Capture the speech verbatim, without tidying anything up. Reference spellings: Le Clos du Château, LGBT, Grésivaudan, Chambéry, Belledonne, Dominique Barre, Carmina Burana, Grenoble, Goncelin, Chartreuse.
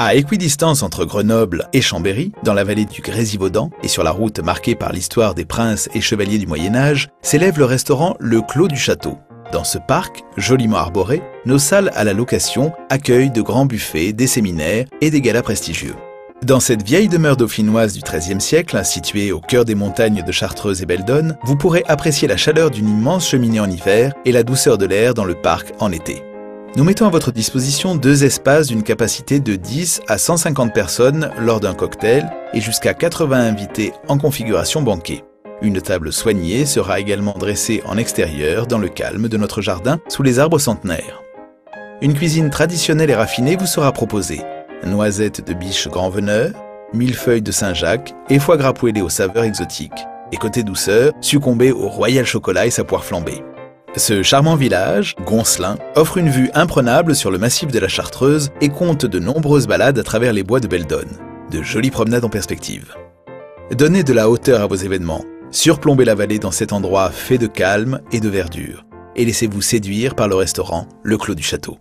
À équidistance entre Grenoble et Chambéry, dans la vallée du Grésivaudan et sur la route marquée par l'histoire des princes et chevaliers du Moyen-Âge, s'élève le restaurant Le Clos du Château. Dans ce parc, joliment arboré, nos salles à la location accueillent de grands buffets, des séminaires et des galas prestigieux. Dans cette vieille demeure dauphinoise du treizième siècle, située au cœur des montagnes de Chartreuse et Belledonne, vous pourrez apprécier la chaleur d'une immense cheminée en hiver et la douceur de l'air dans le parc en été. Nous mettons à votre disposition deux espaces d'une capacité de dix à cent cinquante personnes lors d'un cocktail et jusqu'à quatre-vingts invités en configuration banquet. Une table soignée sera également dressée en extérieur dans le calme de notre jardin sous les arbres centenaires. Une cuisine traditionnelle et raffinée vous sera proposée. Noisettes de biche grand veneur, millefeuilles de Saint-Jacques et foie gras poêlé aux saveurs exotiques. Et côté douceur, succombez au royal chocolat et sa poire flambée. Ce charmant village, Goncelin, offre une vue imprenable sur le massif de la Chartreuse et compte de nombreuses balades à travers les bois de Belledonne. De jolies promenades en perspective. Donnez de la hauteur à vos événements. Surplombez la vallée dans cet endroit fait de calme et de verdure. Et laissez-vous séduire par le restaurant Le Clos du Château.